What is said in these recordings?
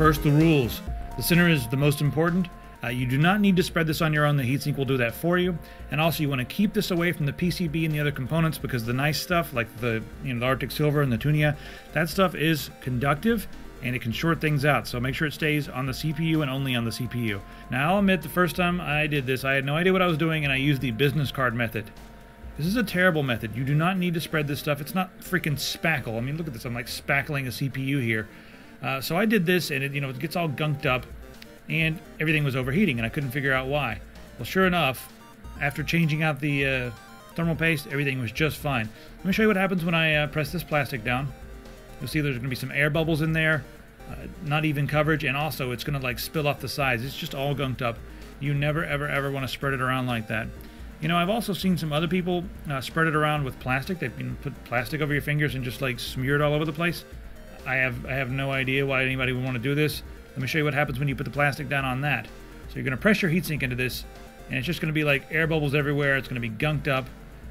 First, the rules. The center is the most important. You do not need to spread this on your own. The heatsink will do that for you. And also, you want to keep this away from the PCB and the other components, because the nice stuff, like the Arctic Silver and the Tuniq, that stuff is conductive and it can short things out. So make sure it stays on the CPU and only on the CPU. Now, I'll admit, the first time I did this, I had no idea what I was doing, and I used the business card method. This is a terrible method. You do not need to spread this stuff. It's not freaking spackle. I mean, look at this. I'm like spackling a CPU here. So I did this, and it gets all gunked up, and everything was overheating, and I couldn't figure out why. Well, sure enough, after changing out the thermal paste, everything was just fine. Let me show you what happens when I press this plastic down. You'll see there's going to be some air bubbles in there, not even coverage, and also it's going to like spill off the sides. It's just all gunked up. You never, ever, ever want to spread it around like that. You know, I've also seen some other people spread it around with plastic. They've put plastic over your fingers and just like smeared all over the place. I have no idea why anybody would want to do this. Let me show you what happens when you put the plastic down on that. So you're going to press your heatsink into this, and it's just going to be like air bubbles everywhere. It's going to be gunked up.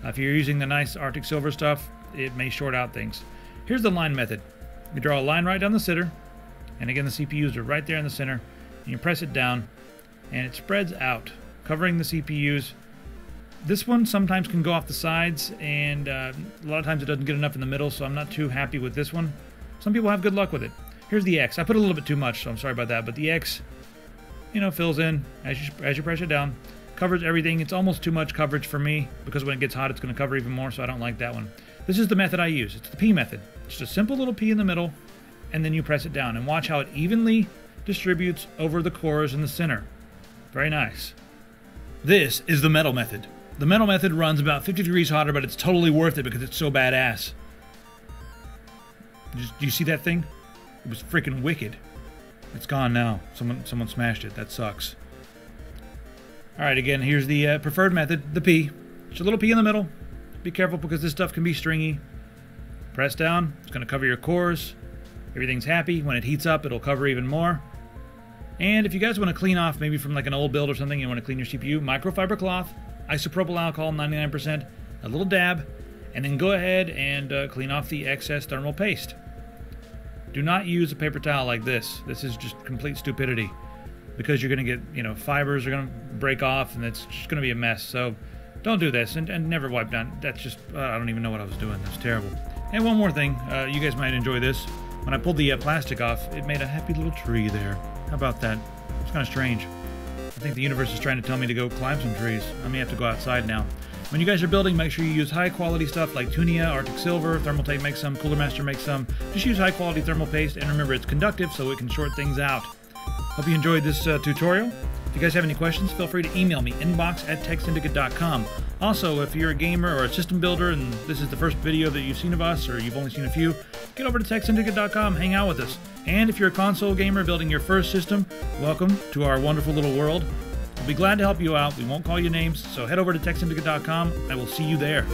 If you're using the nice Arctic Silver stuff, it may short out things. Here's the line method. You draw a line right down the center, and again, the CPUs are right there in the center, and you press it down, and it spreads out, covering the CPUs. This one sometimes can go off the sides, and a lot of times it doesn't get enough in the middle, so I'm not too happy with this one. Some people have good luck with it. Here's the X. I put a little bit too much, so I'm sorry about that. But the X, fills in as you press it down. Covers everything. It's almost too much coverage for me, because when it gets hot, it's going to cover even more, so I don't like that one. This is the method I use. It's the P method. Just a simple little P in the middle, and then you press it down. And watch how it evenly distributes over the cores in the center. Very nice. This is the metal method. The metal method runs about 50 degrees hotter, but it's totally worth it because it's so badass. Do you see that thing? It was freaking wicked. It's gone now. Someone smashed it. That sucks. All right, again, here's the preferred method, the P. Just a little P in the middle. Be careful, because this stuff can be stringy. Press down. It's going to cover your cores. Everything's happy. When it heats up, it'll cover even more. And if you guys want to clean off, maybe from like an old build or something, you want to clean your CPU, microfiber cloth, isopropyl alcohol, 99%, a little dab, and then go ahead and clean off the excess thermal paste. Do not use a paper towel like this. This is just complete stupidity, because you're going to get, fibers are going to break off, and it's just going to be a mess. So don't do this, and never wipe down. That's just, I don't even know what I was doing. That's terrible. And one more thing, you guys might enjoy this. When I pulled the plastic off, it made a happy little tree there. How about that? It's kind of strange. I think the universe is trying to tell me to go climb some trees. I may have to go outside now. When you guys are building, make sure you use high-quality stuff like Tuniq, Arctic Silver, Thermaltape makes some, Cooler Master makes some. Just use high-quality thermal paste, and remember, it's conductive, so it can short things out. Hope you enjoyed this tutorial. If you guys have any questions, feel free to email me, inbox@teksyndicate.com. Also, if you're a gamer or a system builder, and this is the first video that you've seen of us, or you've only seen a few, get over to TekSyndicate.com, hang out with us. And if you're a console gamer building your first system, welcome to our wonderful little world. We'll be glad to help you out. We won't call you names, so head over to TekSyndicate.com. I will see you there.